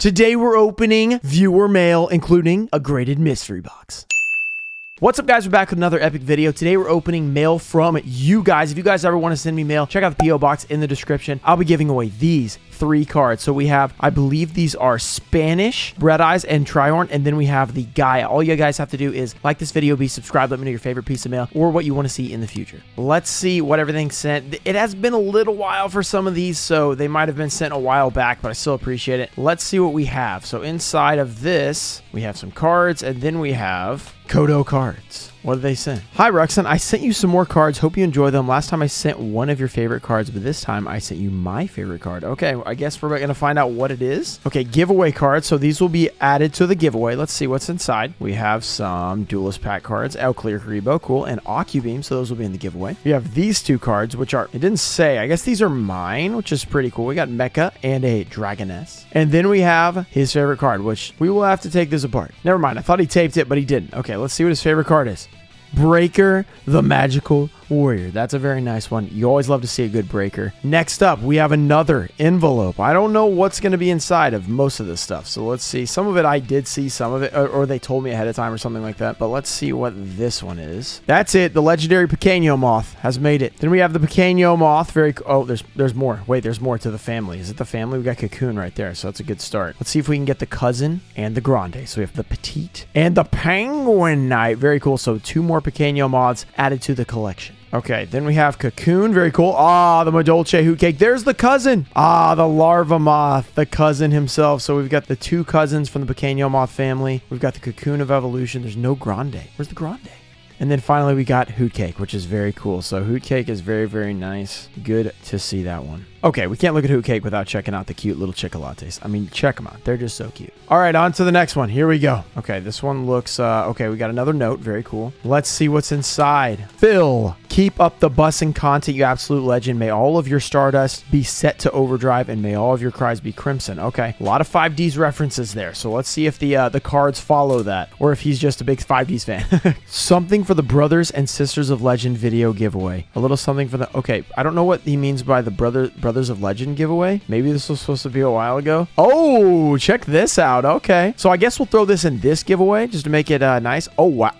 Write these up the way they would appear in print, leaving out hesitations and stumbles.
Today we're opening viewer mail, including a graded mystery box. What's up, guys? We're back with another epic video. Today we're opening mail from you guys. If you guys ever want to send me mail, check out the PO box in the description. I'll be giving away these three cards. So we have, I believe these are Spanish, Red Eyes, and Triorn, and then we have the Gaia. All you guys have to do is like this video, be subscribed, let me know your favorite piece of mail or what you want to see in the future. Let's see what everything's sent. It has been a little while for some of these, so they might have been sent a while back, but I still appreciate it. Let's see what we have. So inside of this, we have some cards, and then we have Kodo cards. What did they send? Hi, Ruxin. I sent you some more cards. Hope you enjoy them. Last time I sent one of your favorite cards, but this time I sent you my favorite card. Okay, I guess we're going to find out what it is. Okay, giveaway cards. So these will be added to the giveaway. Let's see what's inside. We have some Duelist Pack cards, Elclear Karibo, cool, and Occubeam. So those will be in the giveaway. We have these two cards, which are, it didn't say, I guess these are mine, which is pretty cool. We got Mecha and a Dragoness. And then we have his favorite card, which we will have to take this apart. Never mind. I thought he taped it, but he didn't. Okay, let's see what his favorite card is. Breaker, the Magical Warrior. That's a very nice one. You always love to see a good breaker. Next up, we have another envelope. I don't know what's going to be inside of most of this stuff, so let's see. Some of it I did see, some of it, or they told me ahead of time or something like that, but let's see what this one is. That's it. The legendary Pequeño Moth has made it. Then we have the Pequeño Moth. Oh, there's more. Wait, there's more to the family. Is it the family? We got Cocoon right there, so that's a good start. Let's see if we can get the Cousin and the Grande. So we have the Petite and the Penguin Knight. Very cool. So two more Pequeño Moths added to the collection. Okay, then we have Cocoon. Very cool. Ah, the Madolce Hoot Cake. There's the Cousin. Ah, the Larva Moth, the Cousin himself. So we've got the two cousins from the Pequeño Moth family. We've got the Cocoon of Evolution. There's no Grande. Where's the Grande? And then finally, we got Hoot Cake, which is very cool. So Hoot Cake is very, very nice. Good to see that one. Okay, we can't look at Hoot Cake without checking out the cute little Chocolates. I mean, check them out. They're just so cute. All right, on to the next one. Here we go. Okay, this one looks... okay, we got another note. Very cool. Let's see what's inside. Phil, keep up the bussing content, you absolute legend. May all of your Stardust be set to overdrive, and may all of your cries be crimson. Okay, a lot of 5Ds references there. So let's see if the cards follow that, or if he's just a big 5Ds fan. Something for the Brothers and Sisters of Legend video giveaway. A little something for the... Okay, I don't know what he means by the Brothers of Legend giveaway. Maybe this was supposed to be a while ago. Oh, check this out. Okay, so I guess we'll throw this in this giveaway just to make it nice. Oh wow.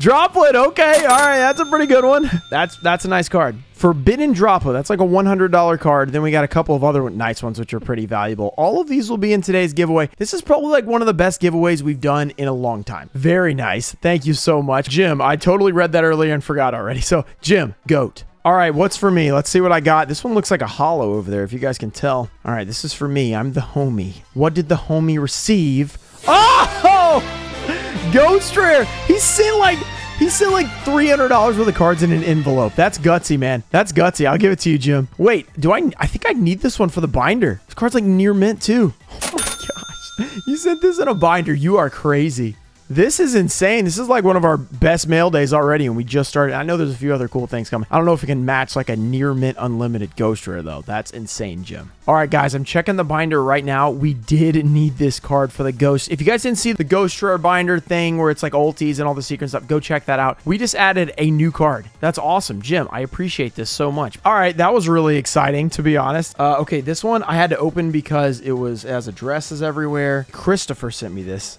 Droplet. Okay, all right, that's a pretty good one. That's a nice card. Forbidden Droplet. That's like a $100 card. Then we got a couple of other nice ones, which are pretty valuable. All of these will be in today's giveaway. This is probably like one of the best giveaways we've done in a long time. Very nice. Thank you so much, Jim. I totally read that earlier and forgot already. So, Jim, goat. All right, what's for me? Let's see what I got. This one looks like a hollow over there, if you guys can tell. All right, this is for me. I'm the homie. What did the homie receive? Oh! Ghost Rare. He sent like $300 worth of cards in an envelope. That's gutsy, man. That's gutsy. I'll give it to you, Jim. Wait, I think I need this one for the binder. This card's like near mint too. Oh my gosh. You sent this in a binder. You are crazy. This is insane. This is like one of our best mail days already, and we just started. I know there's a few other cool things coming. I don't know if it can match like a near mint unlimited Ghost Rare though. That's insane, Jim. All right, guys, I'm checking the binder right now. We did need this card for the Ghost. If you guys didn't see the Ghost Rare binder thing where it's like ulties and all the secret stuff, go check that out. We just added a new card. That's awesome, Jim. I appreciate this so much. All right, that was really exciting, to be honest. Okay, this one I had to open because it was as addresses everywhere. Christopher sent me this.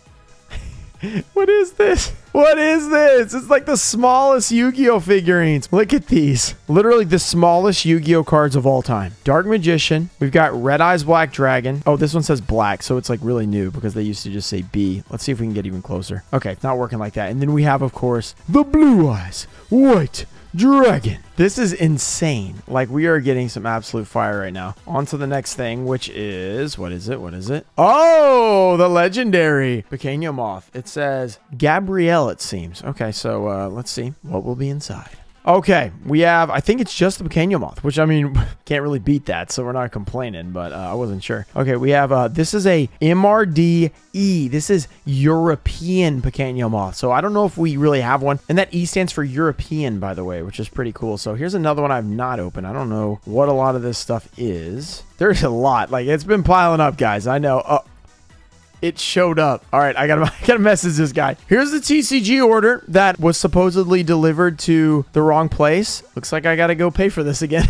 What is this? What is this? It's like the smallest Yu-Gi-Oh figurines. Look at these. Literally the smallest Yu-Gi-Oh cards of all time. Dark Magician. We've got Red Eyes Black Dragon. Oh, this one says black, so it's like really new because they used to just say B. Let's see if we can get even closer. Okay, it's not working like that. And then we have, of course, the Blue Eyes White Dragon. This is insane. Like, we are getting some absolute fire right now. On to the next thing, which is... What is it? What is it? Oh, the legendary Pequeño Moth. It says Gabrielle, it seems. Okay, so let's see what will be inside. Okay, we have, I think it's just the Pequeño Moth, which, I mean, can't really beat that, so we're not complaining, but I wasn't sure. Okay, we have, this is a MRDE. This is European Pequeño Moth, so I don't know if we really have one. And that E stands for European, by the way, which is pretty cool. So here's another one I've not opened. I don't know what a lot of this stuff is. There's a lot. Like, it's been piling up, guys. I know. It showed up. All right, I gotta message this guy. Here's the TCG order that was supposedly delivered to the wrong place. Looks like I gotta go pay for this again.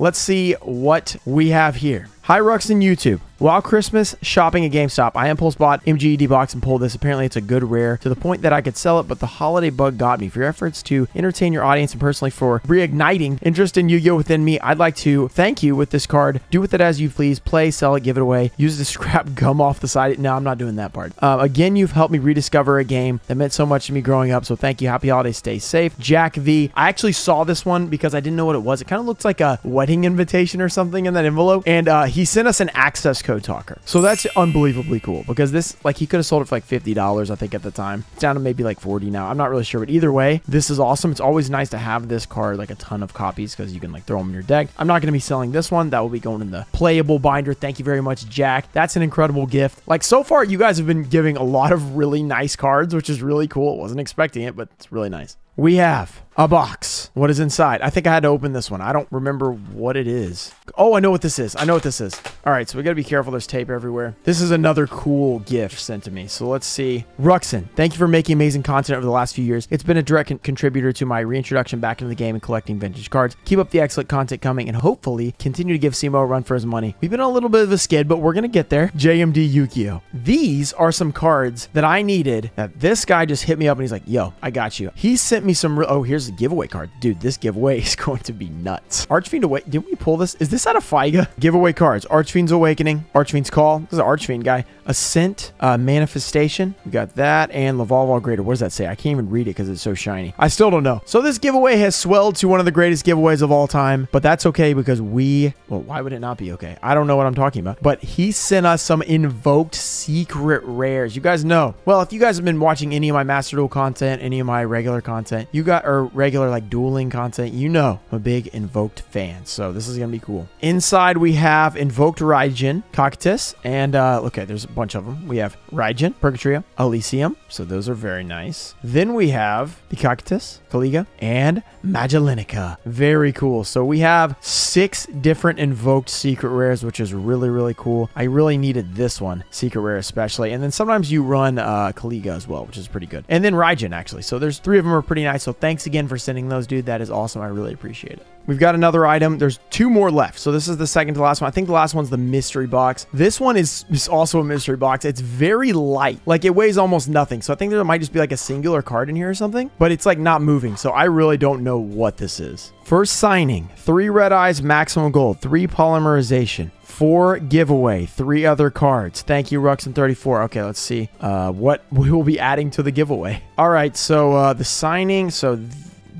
Let's see what we have here. Hi Ruxin YouTube. While Christmas shopping at GameStop, I impulse bought MGED box and pulled this. Apparently it's a good rare to the point that I could sell it, but the holiday bug got me. For your efforts to entertain your audience and personally for reigniting interest in Yu-Gi-Oh within me, I'd like to thank you with this card. Do with it as you please. Play, sell it, give it away. Use the scrap gum off the side. No, I'm not doing that part. Again, you've helped me rediscover a game that meant so much to me growing up, so thank you. Happy holidays. Stay safe. Jack V. I actually saw this one because I didn't know what it was. It kind of looked like a wedding invitation or something in that envelope, and he sent us an access code. Talker. So that's unbelievably cool because this, like, he could have sold it for like $50, I think, at the time. It's down to maybe like 40 now. I'm not really sure, but either way, this is awesome. It's always nice to have this card, like a ton of copies, because you can like throw them in your deck. I'm not going to be selling this one. That will be going in the playable binder. Thank you very much, Jack. That's an incredible gift. Like, so far, you guys have been giving a lot of really nice cards, which is really cool. Wasn't expecting it, but it's really nice. We have a box. What is inside? I think I had to open this one. I don't remember what it is. Oh, I know what this is. I know what this is. All right, so we got to be careful. There's tape everywhere. This is another cool gift sent to me. So let's see. Ruxin, thank you for making amazing content over the last few years. It's been a direct contributor to my reintroduction back into the game and collecting vintage cards. Keep up the excellent content coming and hopefully continue to give CMO a run for his money. We've been on a little bit of a skid, but we're going to get there. JMD Yukio. These are some cards that I needed that this guy just hit me up and he's like, yo, I got you. He sent me some. Oh, here's the giveaway card. Dude, this giveaway is going to be nuts. Archfiend Awake. Did we pull this? Is this out of FIGA? Giveaway cards. Archfiend's Awakening. Archfiend's Call. This is an Archfiend guy. Ascent. Manifestation. We got that. And Lavalval Greater. What does that say? I can't even read it because it's so shiny. I still don't know. So this giveaway has swelled to one of the greatest giveaways of all time, but that's okay because we... Well, why would it not be okay? I don't know what I'm talking about, but he sent us some invoked secret rares. You guys know. Well, if you guys have been watching any of my Master Duel content, any of my regular content, you got our regular like dueling content, you know I'm a big invoked fan, so this is gonna be cool. Inside we have invoked Raijin, Cockatus, and okay, there's a bunch of them. We have Raijin, Purgatrio, Elysium, so those are very nice. Then we have the Cockatus, Kaliga, and Magellanica. Very cool. So we have 6 different invoked secret rares, which is really cool. I really needed this one, secret rare especially, and then sometimes you run Kaliga as well, which is pretty good, and then Raijin actually. So there's 3 of them are pretty nice. So thanks again for sending those, dude. That is awesome. I really appreciate it. We've got another item. There's 2 more left. So this is the second to last one. I think the last one's the mystery box. This one is also a mystery box. It's very light. Like, it weighs almost nothing. So I think there might just be like a singular card in here or something, but it's like not moving. So I really don't know what this is. First signing, 3 red eyes, maximum gold, 3 polymerization, 4 giveaway, 3 other cards. Thank you, Ruxin34. Okay, let's see what we will be adding to the giveaway. All right, so the signing, so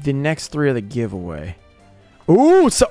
the next 3 of the giveaway. Ooh, so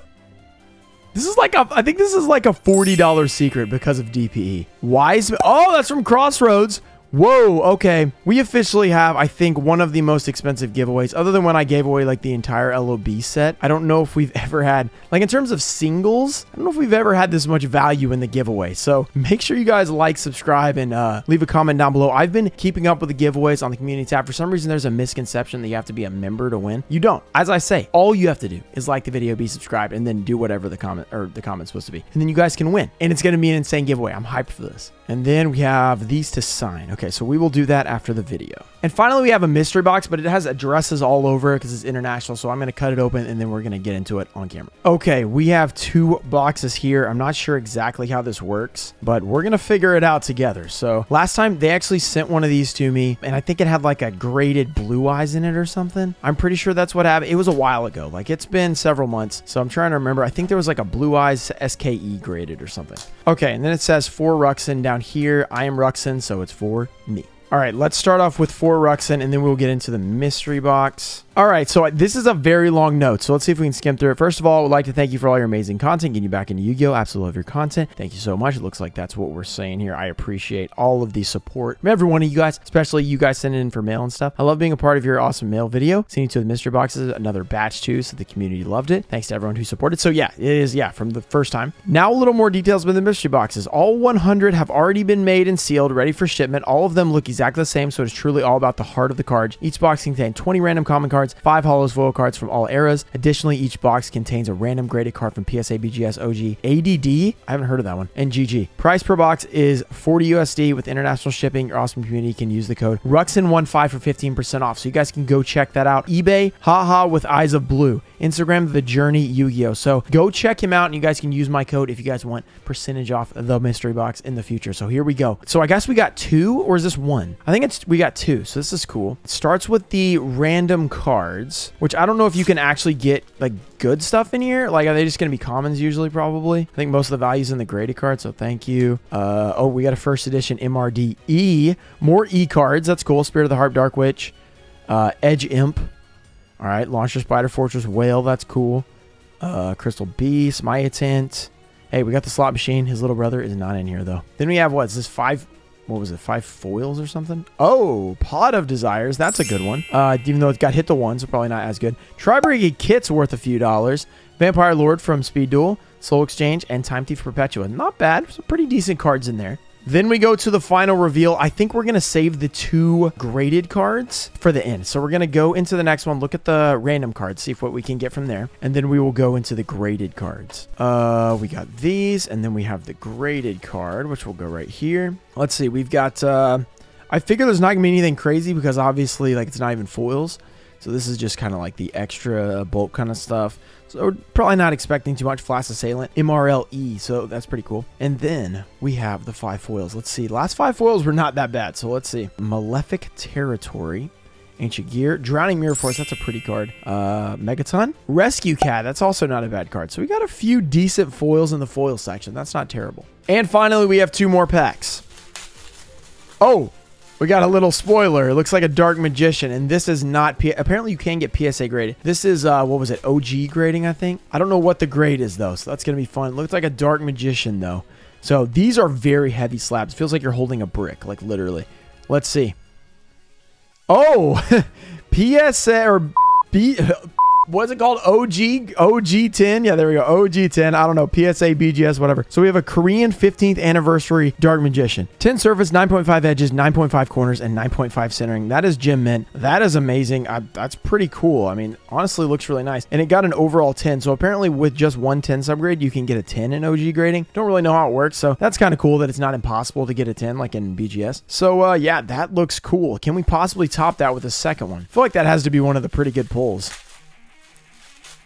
this is like a, I think this is like a $40 secret because of DPE. Wise, oh, that's from Crossroads. Whoa, okay. We officially have, I think, one of the most expensive giveaways, other than when I gave away like the entire LOB set. I don't know if we've ever had, like in terms of singles, I don't know if we've ever had this much value in the giveaway. So make sure you guys like, subscribe, and leave a comment down below. I've been keeping up with the giveaways on the community tab. For some reason, there's a misconception that you have to be a member to win. You don't. As I say, all you have to do is like the video, be subscribed, and then do whatever the comment's supposed to be. And then you guys can win. And it's going to be an insane giveaway. I'm hyped for this. And then we have these to sign. Okay, so we will do that after the video. And finally, we have a mystery box, but it has addresses all over because it's international. So I'm going to cut it open and then we're going to get into it on camera. Okay, we have 2 boxes here. I'm not sure exactly how this works, but we're going to figure it out together. So last time they actually sent one of these to me, and I think it had like a graded blue eyes in it or something. I'm pretty sure that's what happened. It was a while ago. Like, it's been several months. So I'm trying to remember. I think there was like a blue eyes SKE graded or something. Okay, and then it says for Ruxin down here. I am Ruxin, so it's for me. All right, let's start off with 4 Ruxin, and then we'll get into the mystery box. All right, so this is a very long note, so let's see if we can skim through it. First of all, I would like to thank you for all your amazing content, getting you back into Yu-Gi-Oh! Absolutely love your content. Thank you so much. It looks like that's what we're saying here. I appreciate all of the support from every one of you guys, especially you guys sending in for mail and stuff. I love being a part of your awesome mail video. Sending to the mystery boxes, another batch too, so the community loved it. Thanks to everyone who supported. So yeah, it is, yeah, from the first time. Now a little more details about the mystery boxes. All 100 have already been made and sealed, ready for shipment. All of them look exactly exactly the same, so it's truly all about the heart of the card. Each box contains 20 random common cards, 5 hollows foil cards from all eras. Additionally, each box contains a random graded card from PSA, BGS, OG, ADD, I haven't heard of that one, and GG. Price per box is $40 USD with international shipping. Your awesome community can use the code Ruxin15 for 15% off, so you guys can go check that out. eBay, haha with eyes of blue. Instagram, The Journey Yu-Gi-Oh. So go check him out, and you guys can use my code if you guys want percentage off the mystery box in the future. So here we go. So I guess we got two, or is this one? I think it's, we got two, so this is cool. It starts with the random cards, which I don't know if you can actually get like good stuff in here. Like, are they just gonna be commons usually? Probably. I think most of the value's in the graded card, so thank you. Oh, we got a first edition MRDE, more E cards, that's cool. Spirit of the Harp, Dark Witch, Edge Imp. All right, Launcher Spider, Fortress Whale, that's cool. Crystal Beast, Myotant. Hey, we got the slot machine. His little brother is not in here though. Then we have, what is this, five foils or something? Oh, Pot of Desires, that's a good one. Even though it got hit to one, so probably not as good. Tri-Brigade Kit's worth a few dollars. Vampire Lord from Speed Duel, Soul Exchange, and Time Thief Perpetua. Not bad, some pretty decent cards in there. Then we go to the final reveal. I think we're going to save the two graded cards for the end. So we're going to go into the next one, look at the random cards, see if what we can get from there. And then we will go into the graded cards. We got these, and then we have the graded card, which will go right here. Let's see. We've got, I figure there's not going to be anything crazy because obviously like it's not even foils. So this is just kind of like the extra bulk kind of stuff. So we're probably not expecting too much. Flash Assailant, MRLE, so that's pretty cool. And then we have the five foils. Let's see. Last five foils were not that bad, so let's see. Malefic Territory, Ancient Gear, Drowning Mirror Force, that's a pretty card. Megaton, Rescue Cat, that's also not a bad card. So we got a few decent foils in the foil section. That's not terrible. And finally, we have two more packs. Oh! We got a little spoiler. It looks like a Dark Magician, and this is not... apparently, you can get PSA graded. This is, what was it? OG grading, I think? I don't know what the grade is, though, so that's going to be fun. It looks like a Dark Magician, though. So, these are very heavy slabs. It feels like you're holding a brick, like, literally. Let's see. Oh! PSA, or... what's it called? OG? OG 10? Yeah, there we go. OG 10. I don't know. PSA, BGS, whatever. So we have a Korean 15th anniversary Dark Magician. 10 surface, 9.5 edges, 9.5 corners, and 9.5 centering. That is Gem Mint. That is amazing. That's pretty cool. I mean, honestly, looks really nice. And it got an overall 10. So apparently with just one 10 subgrade, you can get a 10 in OG grading. Don't really know how it works. So that's kind of cool that it's not impossible to get a 10 like in BGS. So yeah, that looks cool. Can we possibly top that with a second one? I feel like that has to be one of the pretty good pulls.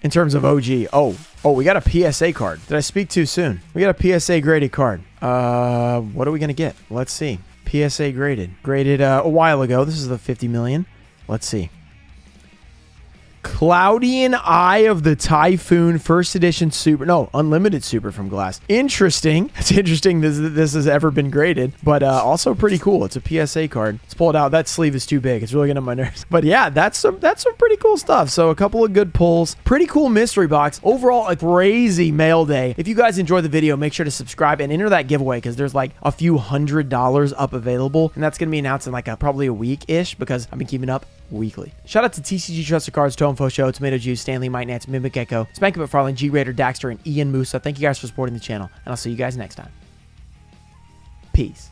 In terms of OG, oh, we got a PSA card. Did I speak too soon? We got a PSA graded card. What are we gonna get? Let's see. PSA graded a while ago. This is the 50 million. Let's see. Cloudian Eye of the Typhoon, first edition super, no, unlimited super from Glass. Interesting. It's interesting this has ever been graded, but also pretty cool. It's a PSA card. Let's pull it out. That sleeve is too big. It's really getting on my nerves. But yeah, that's some pretty cool stuff. So a couple of good pulls. Pretty cool mystery box. Overall, a crazy mail day. If you guys enjoyed the video, make sure to subscribe and enter that giveaway because there's like a few $100 up available, and that's going to be announced in like probably a week-ish because I've been keeping up weekly. Shout out to TCG Trusted Cards, Tone Info Show, Tomato Juice, Stanley, Mike Nance, Mimic Echo, Spanky McFarlane, G Raider, Daxter, and Ian Musa. Thank you guys for supporting the channel, and I'll see you guys next time. Peace.